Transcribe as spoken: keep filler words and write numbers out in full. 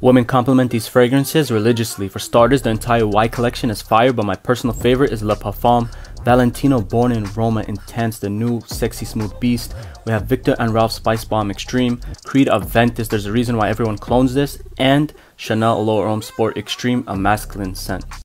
Women compliment these fragrances religiously. For starters, the entire Y collection is fire, but my personal favorite is Le Parfum. Valentino, Born in Roma, Intense, the new Sexy Smooth Beast. We have Viktor and Rolf Spice Bomb Extreme, Creed Aventus, there's a reason why everyone clones this, and Chanel Allure Homme Sport Extreme, a masculine scent.